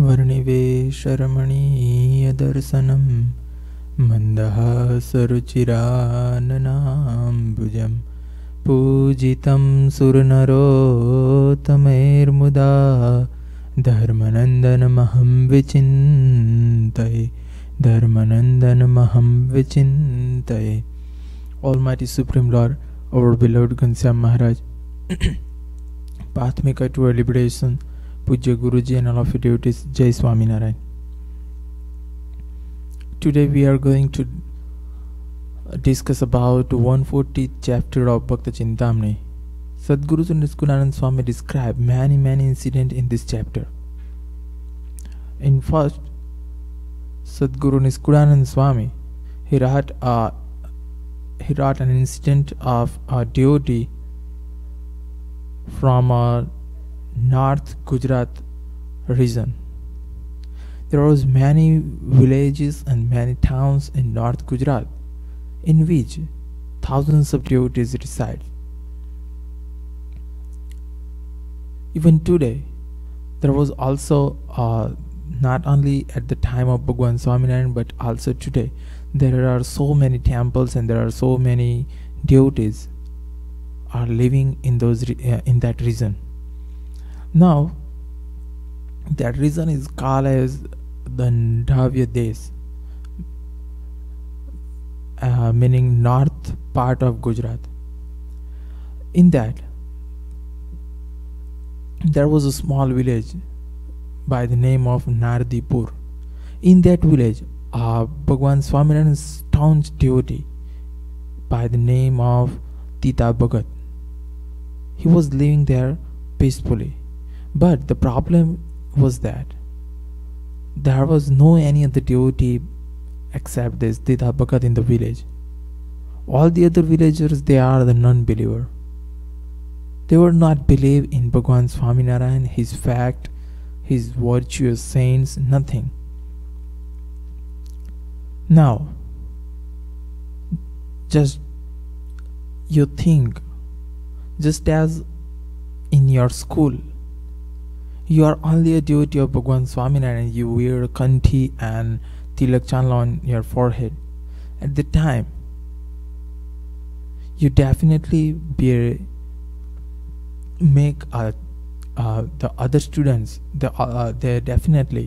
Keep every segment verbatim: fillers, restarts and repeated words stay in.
वर्णिवेशरमणीयदर्शनं मन्दहासरुचिराननाम्बुजं पूजितं सुरनरोत्तमैर्मुदा धर्मनन्दनमहं विचिन्तये धर्मनन्दनमहं विचिन्तये. Almighty Supreme Lord, our beloved Ghanshyam Maharaj, Pathmaker to our liberation, Pujya Guruji and all of your devotees, Jai Swaminarayan. Today we are going to discuss about one hundred fortieth chapter of Bhakta Chintamani. Sadhguru Nishkulanand Swami described many many incidents in this chapter. In first, Sadhguru Nishkulanand Swami, he wrote a He wrote an incident of a devotee from a North Gujarat region. There was many villages and many towns in North Gujarat in which thousands of devotees reside. Even today, there was also uh, not only at the time of Bhagwan Swaminarayan but also today. There are so many temples and there are so many devotees are living in those uh, in that region. Now, that region is called as the Ndhavya Desh, uh, meaning north part of Gujarat. In that, there was a small village by the name of Nardipur. In that village, Uh, Bhagwan Swaminarayan's staunch devotee by the name of Tita Bhagat, he was living there peacefully, but the problem was that there was no any other devotee except this Tita Bhagat in the village. All the other villagers, they are the non-believer. They would not believe in Bhagwan Swaminarayan, his fact, his virtuous saints, nothing. Now, just you think, just as in your school, you are only a devotee of Bhagwan Swaminarayan and you wear a kanthi and tilak chandla on your forehead. At the time, you definitely be make a, uh, the other students, the, uh, they definitely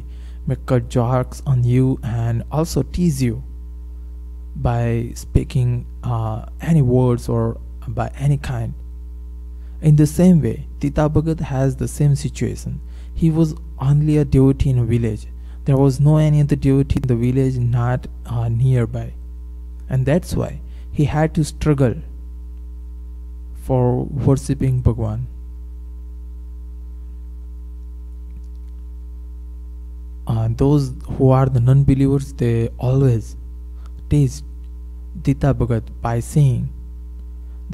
make jokes on you and also tease you by speaking uh, any words or by any kind. In the same way, Tita Bhagat has the same situation. He was only a devotee in a village. There was no any other devotee in the village not uh, nearby, and that's why he had to struggle for worshipping Bhagwan. Uh, those who are the non-believers, they always tease Tita Bhagat by saying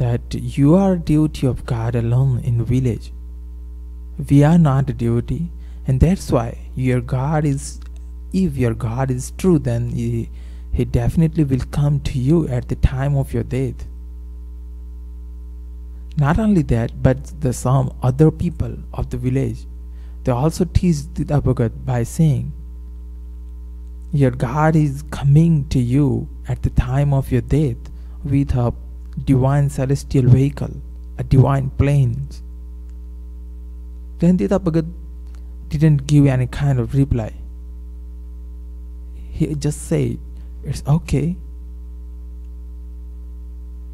that you are devotee of God alone in the village. We are not a devotee, and that's why your God is, if your God is true, then he, he definitely will come to you at the time of your death. Not only that, but the some other people of the village, they also teased Tita Bhagat by saying, your God is coming to you at the time of your death with a divine celestial vehicle, a divine plane. Then Tita Bhagat didn't give any kind of reply. He just said, it's okay.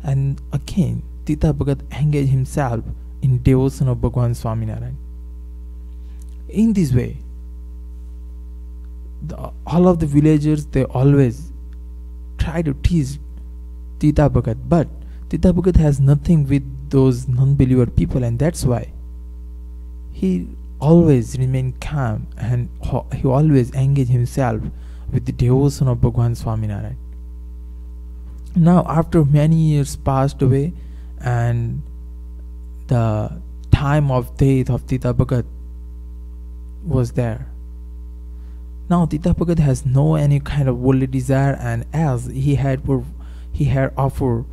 And again, Tita Bhagat engaged himself in devotion of Bhagwan Swaminarayan. In this way, the, all of the villagers, they always try to tease Tita Bhagat, but Tita Bhagat has nothing with those non-believer people, and that's why he always remained calm and he always engaged himself with the devotion of Bhagwan Swaminarayan. Now, after many years passed away and the time of death of Tita Bhagat was there. Now Tita Bhagat has no any kind of worldly desire, and as he had he had offered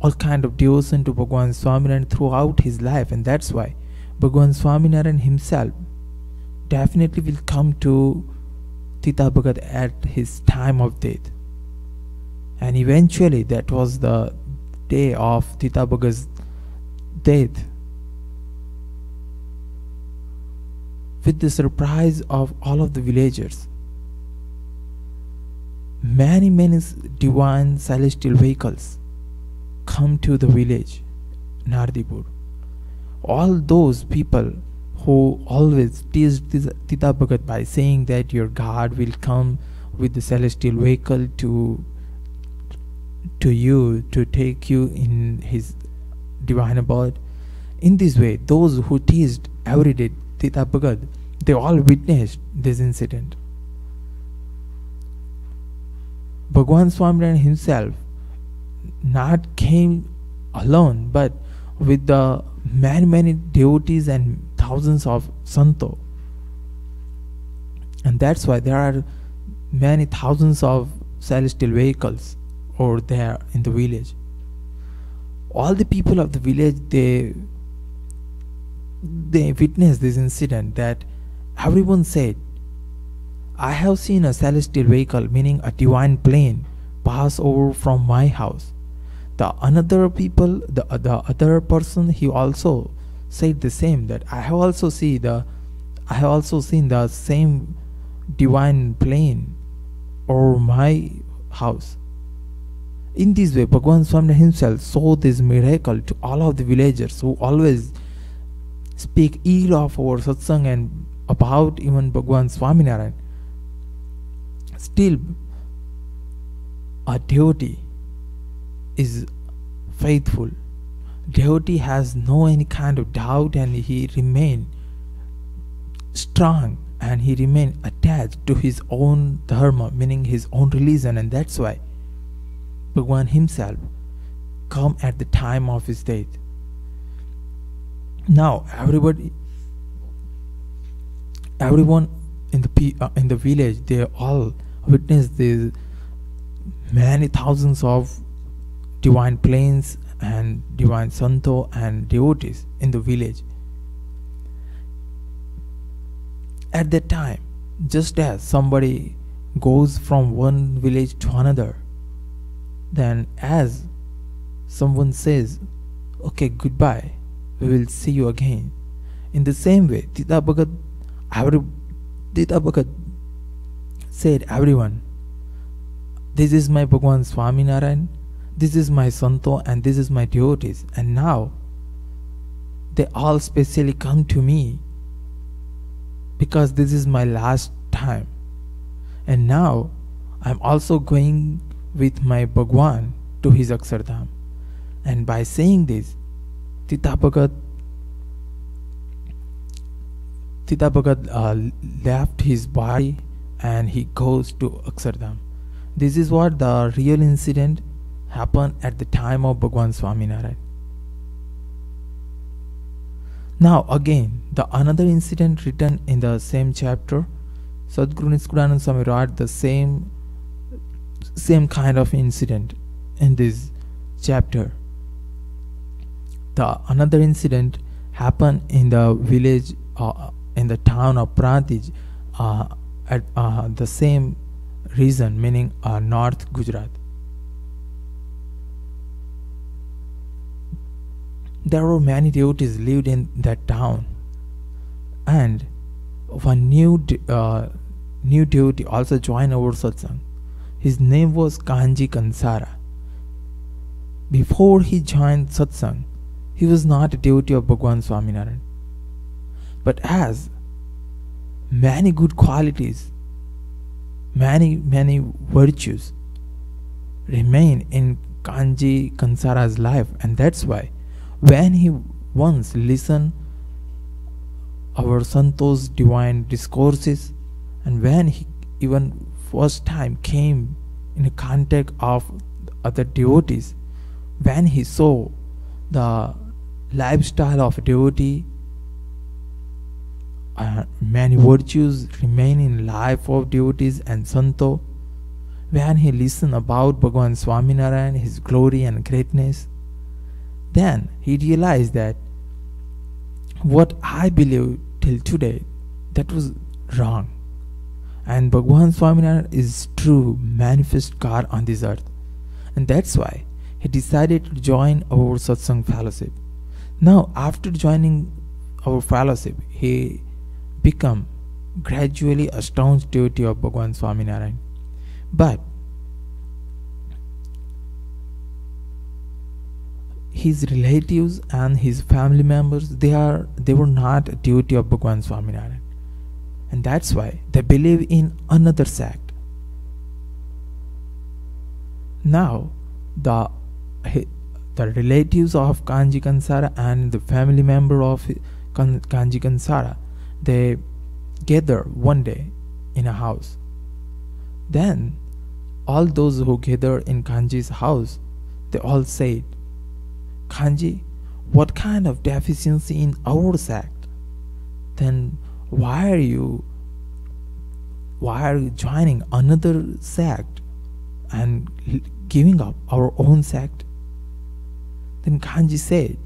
all kind of devotion to Bhagwan Swaminarayan throughout his life, and that's why Bhagwan Swaminarayan himself definitely will come to Tita Bhagat at his time of death. And eventually that was the day of Tita Bhagat's death. With the surprise of all of the villagers, many many divine celestial vehicles come to the village Nardipur. All those people who always teased Tita Bhagat by saying that your God will come with the celestial vehicle to to you, to take you in his divine abode. In this way, those who teased every day Tita Bhagat, they all witnessed this incident. Bhagwan Swaminarayan himself not came alone, but with the many many devotees and thousands of santo, and that's why there are many thousands of celestial vehicles over there in the village. All the people of the village, they they witnessed this incident, that everyone said, I have seen a celestial vehicle, meaning a divine plane, pass over from my house. The another people, the, the other person, he also said the same, that I have also seen the I have also seen the same divine plane over my house. In this way, Bhagwan Swaminarayan himself saw this miracle to all of the villagers who always speak ill of our satsang and about even Bhagwan Swaminarayan. Still, a devotee is faithful. Devotee has no any kind of doubt, and he remain strong, and he remain attached to his own dharma, meaning his own religion. And that's why Bhagwan himself come at the time of his death. Now everybody, everyone in the uh, in the village, they all witnessed these many thousands of divine planes and divine santo and devotees in the village. At that time, just as somebody goes from one village to another, then as someone says, okay, goodbye, we will see you again. In the same way, Tita Bhagat, every, Tita Bhagat said, everyone, this is my Bhagwan Swaminarayan, this is my santo, and this is my devotees, and now they all specially come to me because this is my last time, and now I'm also going with my Bhagwan to his Akshardham. And by saying this, Tita Bhagat, Tita Bhagat uh, left his body and he goes to Akshardham. This is what the real incident happened at the time of Bhagwan Swaminarayan. Now again, the another incident written in the same chapter, Sadhguru Nishkulanand Swami wrote the same same kind of incident in this chapter. The another incident happened in the village, uh, in the town of Prantij, uh, at uh, the same region, meaning uh, North Gujarat. There were many devotees lived in that town, and one new uh, new devotee also joined our satsang. His name was Kanji Kansara. Before he joined satsang, he was not a devotee of Bhagwan Swaminarayan. But as many good qualities, many many virtues remain in Kanji Kansara's life, and that's why when he once listened our santo's divine discourses, and when he even first time came in the contact of other devotees, when he saw the lifestyle of a devotee, uh, many virtues remain in life of devotees and santo, when he listened about Bhagwan Swaminarayan, his glory and greatness, then he realized that what I believe till today, that was wrong. And Bhagwan Swaminarayan is true manifest God on this earth. And that's why he decided to join our satsang fellowship. Now, after joining our fellowship, he became gradually a staunch devotee of Bhagwan Swaminarayan. But his relatives and his family members, they are they were not a devotee of Bhagwan Swaminarayan. And that's why they believe in another sect. Now, the the relatives of Kanji Kansara and the family member of Kanji Kansara, they gather one day in a house. Then, all those who gather in Kanji's house, they all said, "Kanji, what kind of deficiency in our sect? Then why are you why are you joining another sect and giving up our own sect?" Then Kanji said,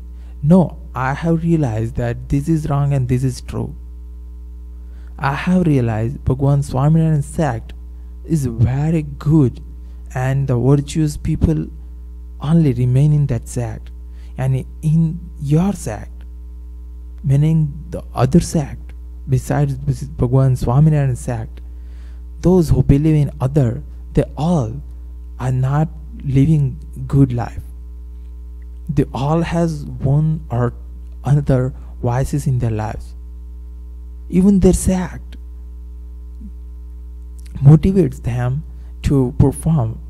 "No, I have realized that this is wrong and this is true. I have realized Bhagwan Swaminarayan's sect is very good, and the virtuous people only remain in that sect. And in your sect, meaning the other sect, besides Bhagwan Swaminarayan sect, those who believe in other, they all are not living good life. They all has one or another vices in their lives. Even their sect motivates them to perform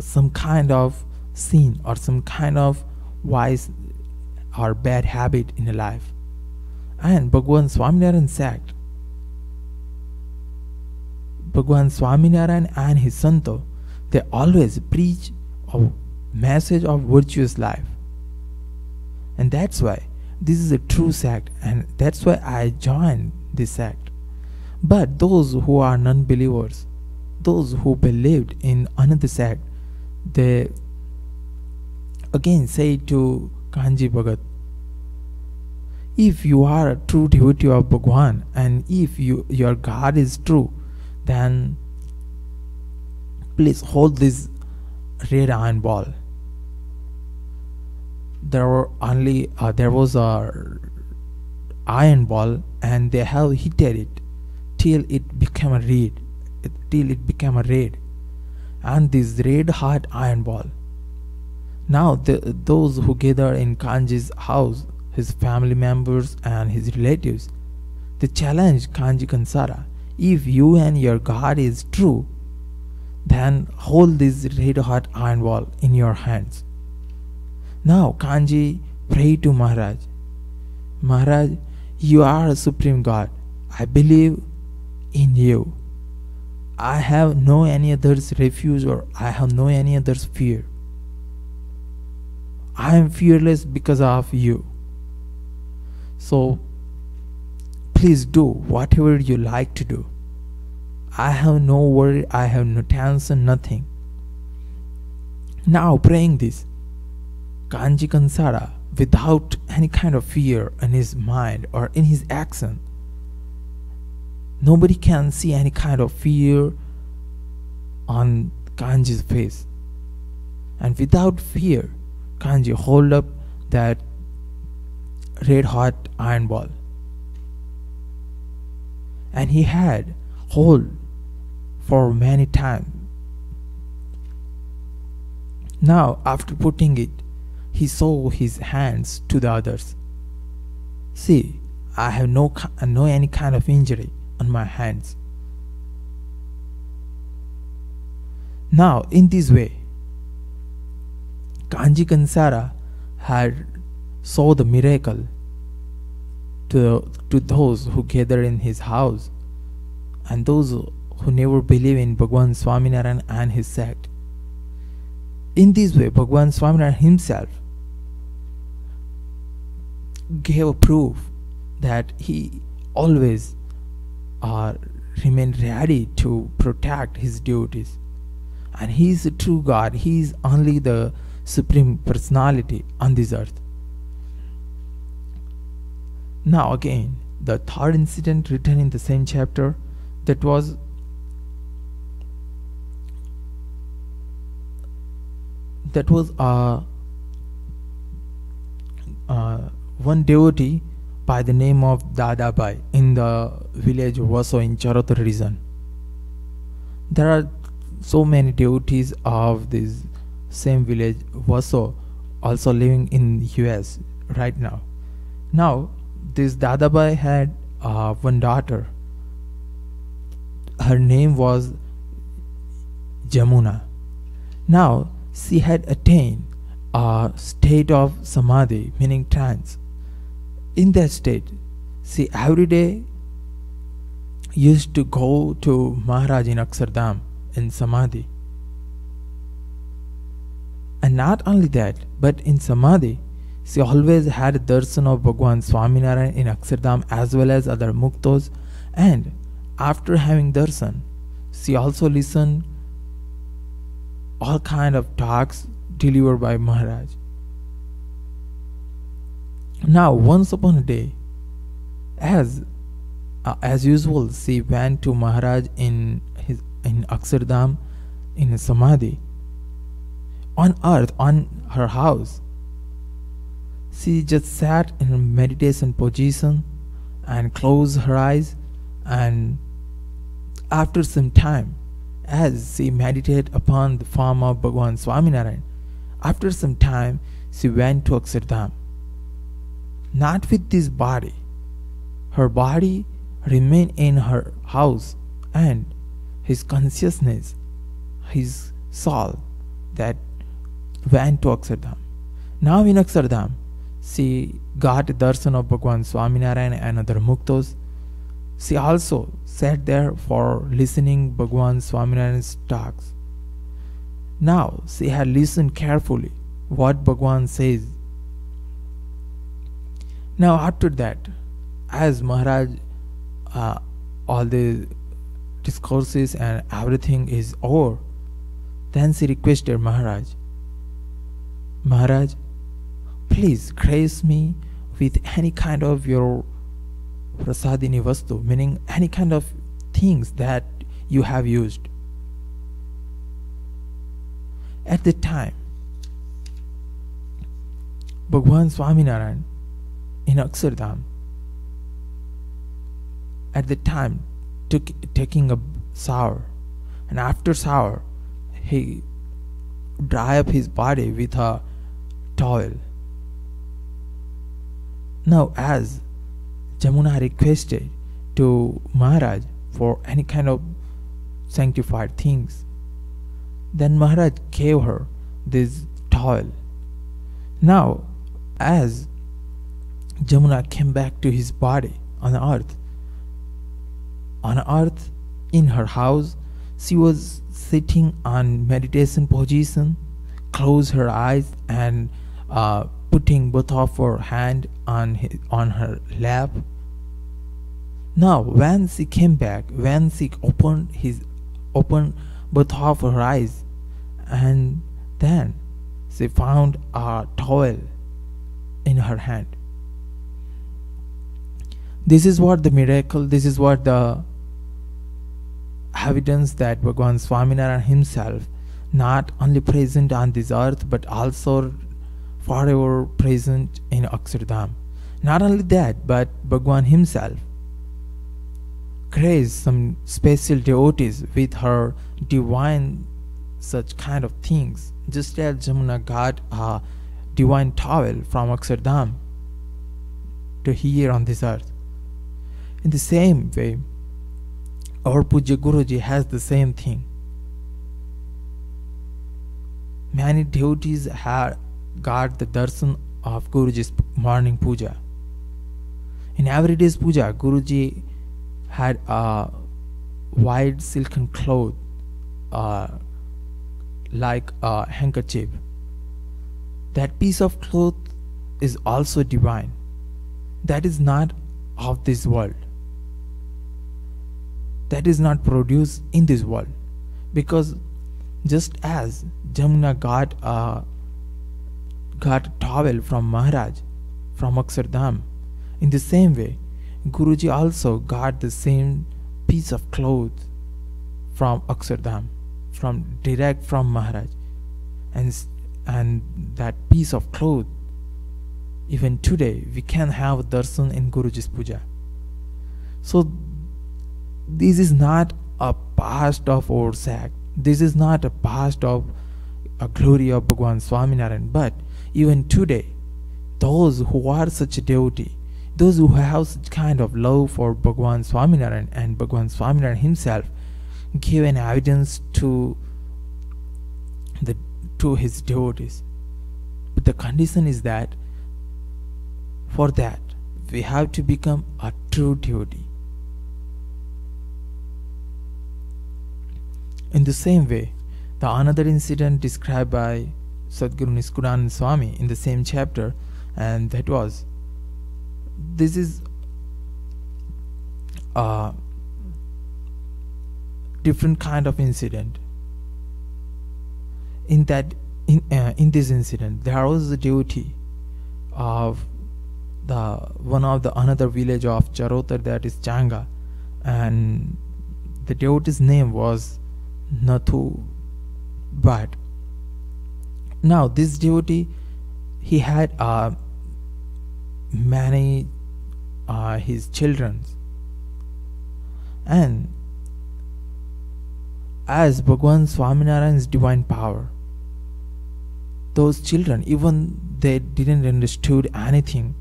some kind of sin or some kind of vice or bad habit in their life. And Bhagwan Swaminarayan sect, Bhagwan Swaminarayan and his santo, they always preach a message of virtuous life. And that's why this is a true sect, and that's why I joined this sect. But those who are non-believers, those who believed in another sect, they again say to Kanji Bhagat, "If you are a true devotee of Bhagwan, and if you, your God is true, then please hold this red iron ball." There were only uh, there was a iron ball, and they have heated it till it became a red, till it became a red, and this red hot iron ball. Now the, those who gather in Kanji's house, his family members and his relatives, they challenged Kanji Kansara, "If you and your God is true, then hold this red hot iron ball in your hands." Now Kanji prayed to Maharaj, "Maharaj, you are a supreme God. I believe in you. I have no any other's refuge, or I have no any other's fear. I am fearless because of you. So please do whatever you like to do. I have no worry, I have no tension, nothing." Now praying this, Kanji Kansara, without any kind of fear in his mind or in his action, nobody can see any kind of fear on Kanji's face. And without fear, Kanji hold up that red hot iron ball, and he had hold for many times. Now after putting it, he saw his hands to the others. "See, I have no no any kind of injury on my hands." Now in this way, Kanji Kansara had saw the miracle to, to those who gather in his house and those who never believe in Bhagwan Swaminarayan and his sect. In this way, Bhagwan Swaminarayan himself gave a proof that he always uh, remained ready to protect his duties. And he is a true God. He is only the Supreme Personality on this earth. Now again, the third incident written in the same chapter, that was that was uh, uh, one devotee by the name of Dada Bai in the village Vaso in Charotar region. There are so many devotees of this same village Vaso also living in the U S right now. Now this Dada Bai had uh, one daughter. Her name was Jamuna. Now she had attained a state of samadhi, meaning trance. In that state, she every day used to go to Maharaj in Akshardham in samadhi. And not only that, but in samadhi, she always had darshan of Bhagwan Swaminarayan in Akshardham as well as other muktos, and after having darshan, she also listened all kind of talks delivered by Maharaj. Now once upon a day, as uh, as usual, she went to Maharaj in his in Akshardham in his samadhi. On earth, on her house, she just sat in a meditation position and closed her eyes, and after some time, as she meditated upon the form of Bhagwan Swaminarayan, after some time she went to Akshardham. Not with this body. Her body remained in her house, and his consciousness, his soul, that went to Akshardham. Now in Akshardham, she got darshan of Bhagwan Swaminarayan and other muktos. She also sat there for listening Bhagwan Swaminarayan's talks. Now she had listened carefully what Bhagwan says. Now after that, as Maharaj uh, all the discourses and everything is over, then she requested Maharaj, Maharaj, please grace me with any kind of your prasadini vastu, meaning any kind of things that you have used. At the time, Bhagwan Swaminarayan in Akshardham, at the time took taking a shower, and after shower he dried up his body with a towel. Now as Jamuna requested to Maharaj for any kind of sanctified things, then Maharaj gave her this towel. Now as Jamuna came back to his body on earth, on earth in her house, she was sitting on meditation position, closed her eyes, and uh, putting both of her hand on his, on her lap. Now when she came back, when she opened his opened both of her eyes, and then she found a towel in her hand. This is what the miracle, this is what the evidence that Bhagwan Swaminarayan himself not only present on this earth but also forever present in Akshardham. Not only that, but Bhagwan himself graced some special devotees with her divine such kind of things, just as Jamuna got a divine towel from Akshardham to here on this earth. In the same way, our Pujya Guruji has the same thing. Many devotees have got the darshan of Guruji's morning puja. In every day's puja, Guruji had a white silken cloth uh, like a handkerchief. That piece of cloth is also divine. That is not of this world. That is not produced in this world, because just as Jamuna got a got a towel from Maharaj from Akshardham, in the same way Guruji also got the same piece of cloth from Akshardham, from direct from Maharaj, and and that piece of cloth, even today we can have darshan in Guruji's puja. So this is not a past of our sect. This is not a past of a glory of Bhagwan Swaminarayan, but even today, those who are such a devotee, those who have such kind of love for Bhagwan Swaminarayan and Bhagwan Swaminarayan himself, give an evidence to the to his devotees. But the condition is that for that we have to become a true devotee. In the same way, the another incident described by Sadhguru Nishkulanand Swami in the same chapter, and that was, this is a different kind of incident. In that, in uh, in this incident, there was a devotee of the one of the another village of Charotar, that is Changa, and the devotee's name was Natu. But now this devotee, he had uh, many uh, his children, and as Bhagwan Swaminarayan's divine power, those children, even they didn't understood anything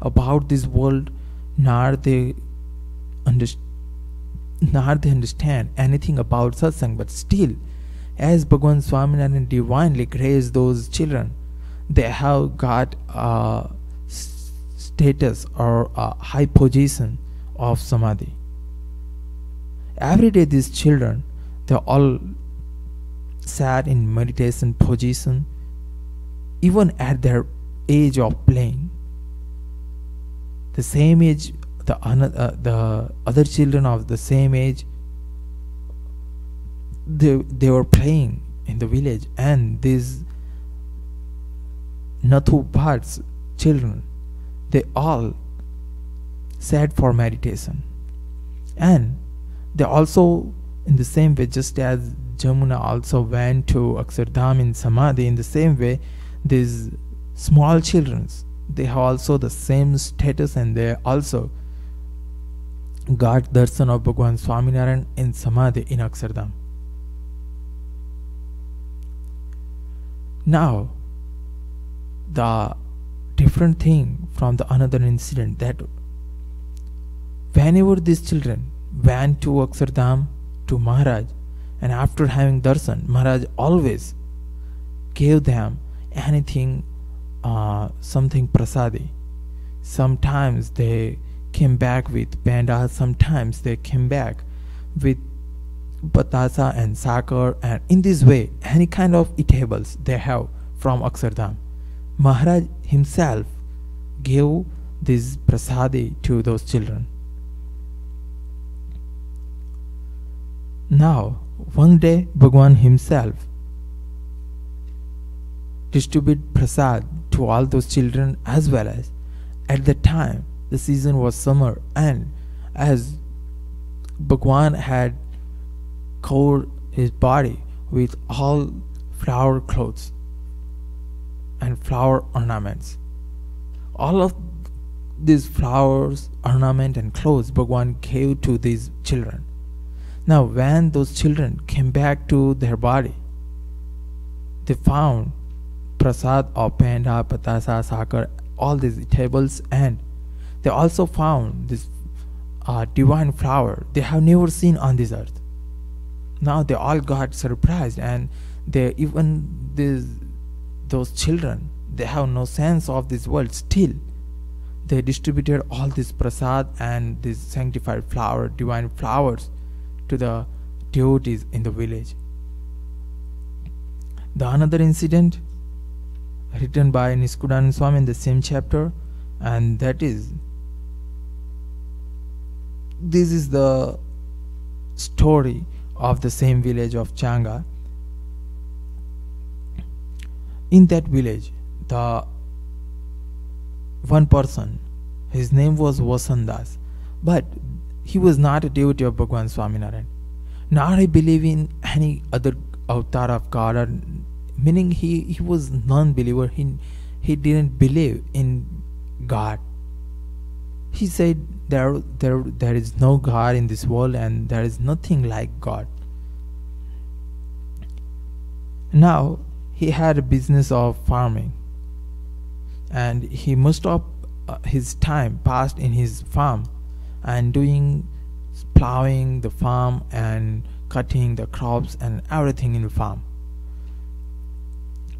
about this world, nor they understood, nor they understand anything about satsang, but still, as Bhagwan Swaminarayan divinely graced those children, they have got a status or a high position of samadhi. Every day these children, they all sat in meditation position, even at their age of playing. The same age, the, uh, the other children of the same age, They, they were playing in the village, and these Nathu Bhat's children, they all sat for meditation. And they also, in the same way, just as Jamuna also went to Akshardham in Samadhi, in the same way, these small children, they have also the same status, and they also got darshan of Bhagwan Swaminarayan in Samadhi in Akshardham. Now, the different thing from the another incident, that whenever these children went to Akshardham to Maharaj, and after having darshan, Maharaj always gave them anything, uh, something prasadi. Sometimes they came back with panda, sometimes they came back with patasa and sakar, and in this way any kind of eatables they have from Akshardham, Maharaj himself gave this prasadi to those children. Now one day Bhagwan himself distributed prasad to all those children, as well as at the time the season was summer, and as Bhagwan had covered his body with all flower clothes and flower ornaments, all of these flowers, ornament and clothes Bhagwan gave to these children. Now when those children came back to their body, they found prasad of panda, patasa, sakar, all these eatables, and they also found this uh, divine flower they have never seen on this earth. Now they all got surprised, and they, even these, those children, they have no sense of this world, still they distributed all this prasad and this sanctified flower, divine flowers, to the devotees in the village. The another incident written by Nishkulanand Swami in the same chapter, and that is, this is the story of the same village of Changa. In that village, the one person, his name was Vasandas. But he was not a devotee of Bhagwan Swaminarayan, not a believer in any other avatar of God, or, meaning he, he was non-believer, he, he didn't believe in God. He said there, there, there is no God in this world and there is nothing like God. Now he had a business of farming, and he most of uh, his time passed in his farm and doing plowing the farm and cutting the crops and everything in the farm.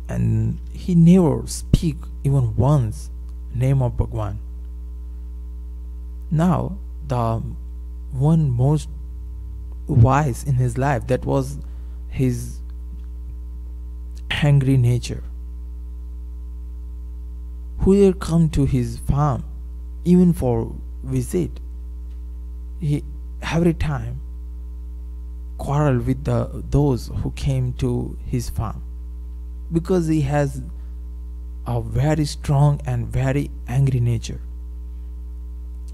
And he never speak even once name of Bhagwan. Now the one most wise in his life, that was his angry nature. Whoever come to his farm even for visit, he every time quarrel with the those who came to his farm, because he has a very strong and very angry nature.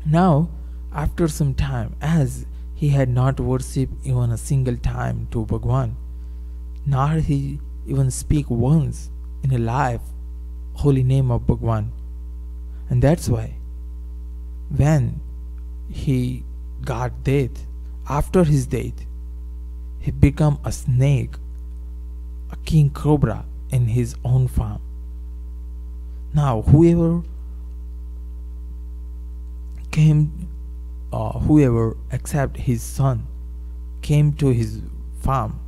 Now after some time, as he had not worshipped even a single time to Bhagwan, nor he even speak once in a life holy name of Bhagwan, and that's why when he got death, after his death he became a snake, a king cobra in his own farm. Now whoever came, uh, whoever except his son came to his farm,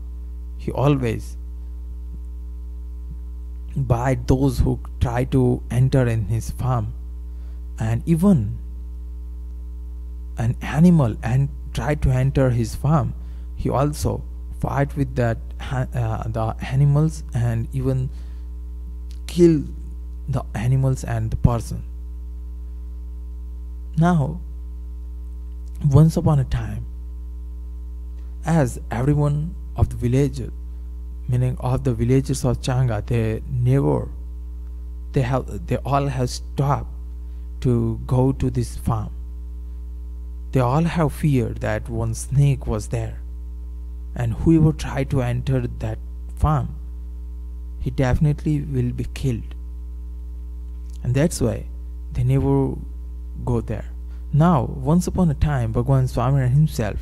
he always bite those who try to enter in his farm, and even an animal and try to enter his farm, he also fight with that uh, the animals and even kill the animals and the person. Now once upon a time, as everyone of the village, meaning all the villagers of Changa, they never they have they all have stopped to go to this farm. They all have feared that one snake was there, and whoever tried to enter that farm, he definitely will be killed, and that's why they never go there. Now once upon a time, Bhagwan Swaminarayan himself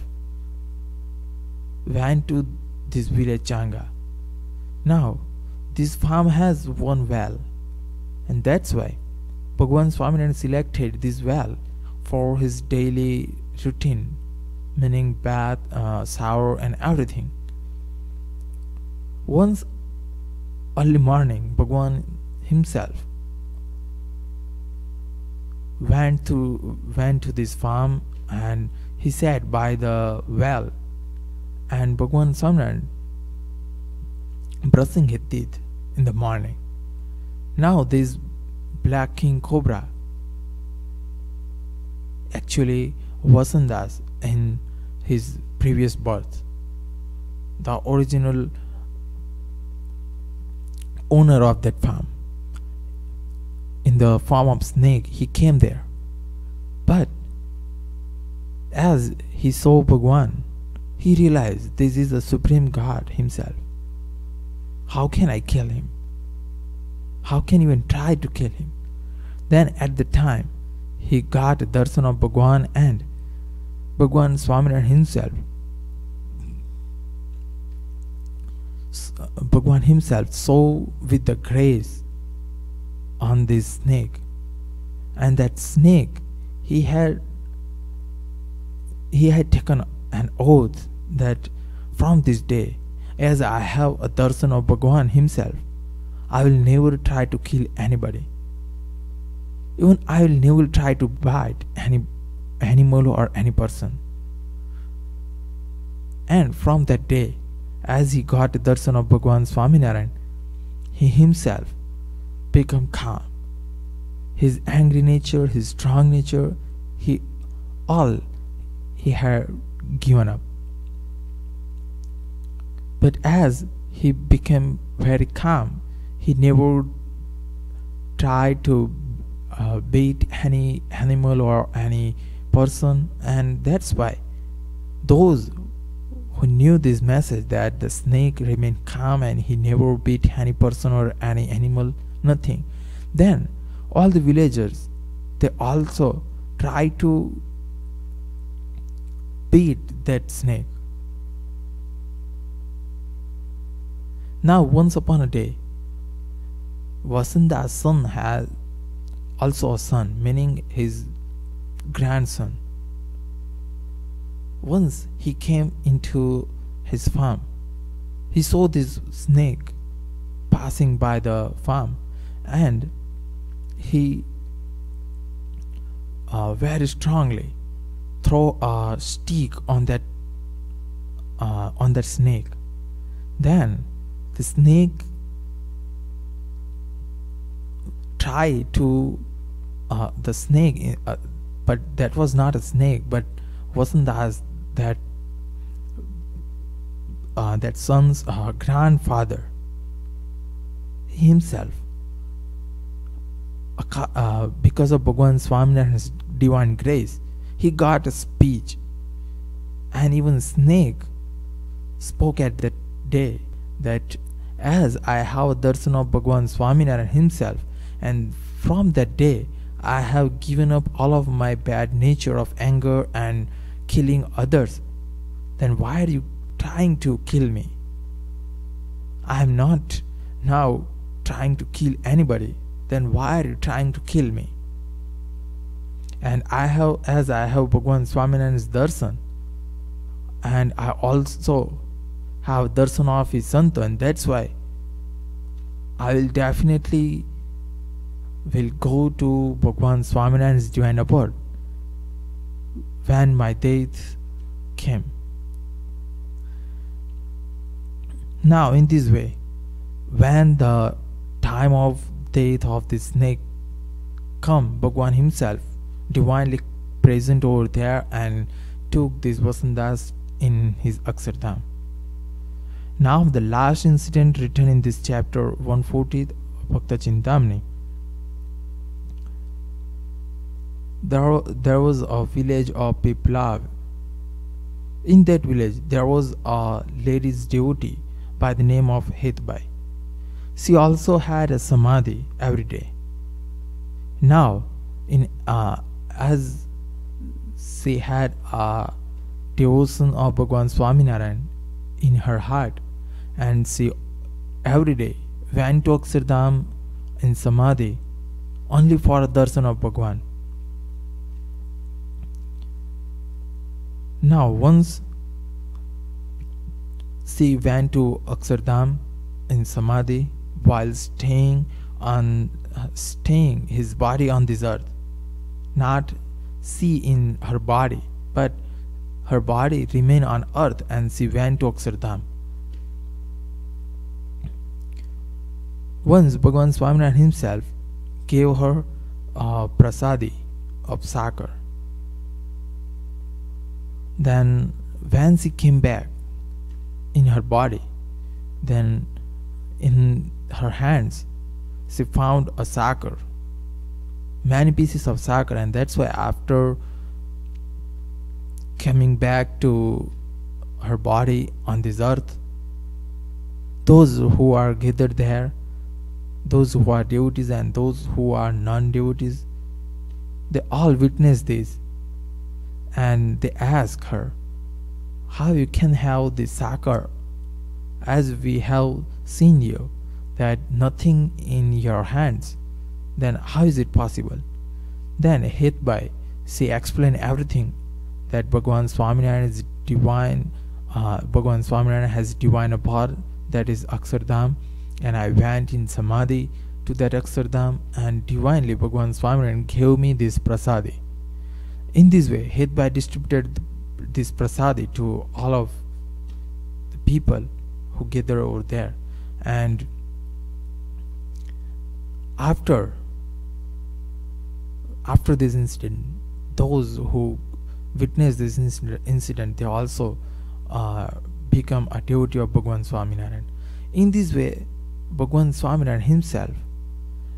went to this village Changa. Now this farm has one well, and that's why Bhagwan Swaminarayan selected this well for his daily routine, meaning bath, uh, shower and everything. Once early morning, Bhagwan himself went to went to this farm, and he sat by the well, and Bhagwan Swaminarayan brushing his teeth in the morning. Now this black king cobra, actually Vasandas in his previous birth, the original owner of that farm, in the form of snake he came there, but as he saw Bhagwan, he realized this is the supreme God himself. How can I kill him? How can I even try to kill him? Then at the time he got a darshan of Bhagwan, and Bhagwan Swaminarayan himself Bhagwan himself saw with the grace on this snake, and that snake he had he had taken an oath that from this day, as I have a darshan of Bhagwan himself, I will never try to kill anybody. Even I will never try to bite any animal or any person. And from that day, as he got the darshan of Bhagwan Swaminarayan, he himself became calm. His angry nature, his strong nature, he all he had given up. But as he became very calm, he never tried to Uh, beat any animal or any person, and that's why those who knew this message that the snake remained calm and he never bit any person or any animal, nothing. Then all the villagers, they also tried to beat that snake. Now once upon a day, Vasanda's son had also a son, meaning his grandson. Once he came into his farm, he saw this snake passing by the farm, and he uh, very strongly threw a stick on that uh, on that snake. Then the snake tried to uh, the snake, uh, but that was not a snake, but Vasandas, that uh, that son's uh, grandfather himself, uh, because of Bhagwan Swaminarayan's divine grace, he got a speech, and even snake spoke at that day that, as I have a darshan of Bhagwan Swaminarayan himself, and from that day I have given up all of my bad nature of anger and killing others. Then why are you trying to kill me? I am not now trying to kill anybody. Then why are you trying to kill me? And I have, as I have Bhagwan Swaminarayan's darshan, and I also have darshan of his santan, that's why I will definitely will go to Bhagwan Swaminarayan's divine abode when my death came. Now in this way, when the time of death of the snake come, Bhagwan himself divinely present over there and took this Vasandas in his Akshardham. Now the last incident written in this chapter one fortieth of Bhakta Chintamani. There, there was a village of Piplav. In that village, there was a lady's devotee by the name of Hetbai. She also had a samadhi every day. Now, in uh, as she had a devotion of Bhagwan Swaminarayan in her heart, and she every day went to Akshardham in samadhi only for a darshan of Bhagwan. Now once she went to Akshardham in samadhi while staying on uh, staying his body on this earth, not she in her body, but her body remained on earth, and she went to Akshardham. Once Bhagwan Swaminarayan himself gave her uh, prasadi of sakar. Then when she came back in her body, then in her hands she found a sakar, many pieces of sakar, and that's why after coming back to her body on this earth, those who are gathered there, those who are devotees and those who are non-devotees, they all witness this. And they ask her, how you can have the sakar, as we have seen you, that nothing in your hands, then how is it possible? Then Hetbai, she explained everything, that Bhagwan Swaminarayan is divine, uh, Bhagwan Swaminarayan has divine abode, that is Akshardham, and I went in samadhi to that Akshardham, and divinely Bhagwan Swaminarayan gave me this prasadi. In this way, Hetbai distributed this prasadi to all of the people who gather over there. And after after this incident, those who witnessed this incident, they also uh, become a devotee of Bhagwan Swaminarayan. In this way, Bhagwan Swaminarayan himself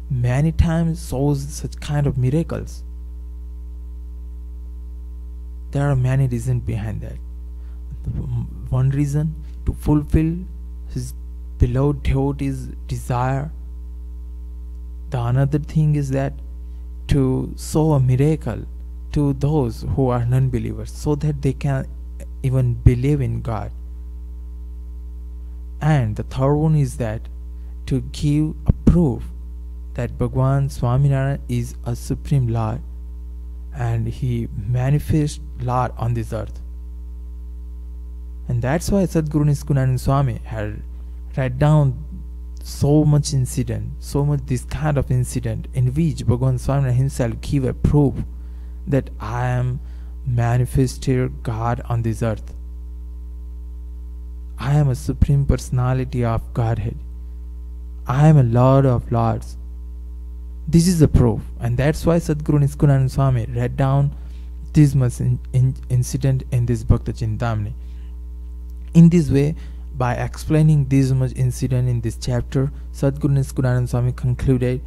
many times shows such kind of miracles. There are many reasons behind that. One reason, to fulfill his beloved devotee's desire. The another thing is that to show a miracle to those who are non-believers, so that they can even believe in God. And the third one is that to give a proof that Bhagwan Swaminarayan is a supreme Lord and he manifests Lord on this earth. And that's why Sadhguru Nishkulanand Swami had write down so much incident, so much this kind of incident in which Bhagwan Swaminarayan himself gave a proof that I am manifested God on this earth. I am a Supreme Personality of Godhead. I am a Lord of Lords. This is the proof, and that's why Sadhguru Nishkulanand Swami wrote down this much in, in, incident in this Bhakta Chintamani. In this way, by explaining this much incident in this chapter, Sadhguru Nishkulanand Swami concluded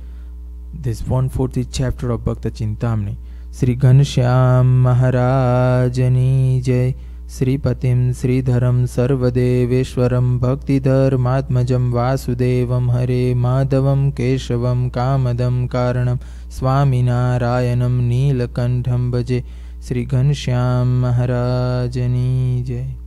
this one hundred fortieth chapter of Bhakta Chintamani. Sri Ghanshyam Maharajani Jai, Sri Patim Sridharam Sarvadeveshwaram Bhaktidharmatmajam Vasudevam Hare Madhavam Keshavam Kamadam Karanam Swaminarayanam Neelakantham Bhaje, Sri Ghanshyam Maharajani Jai.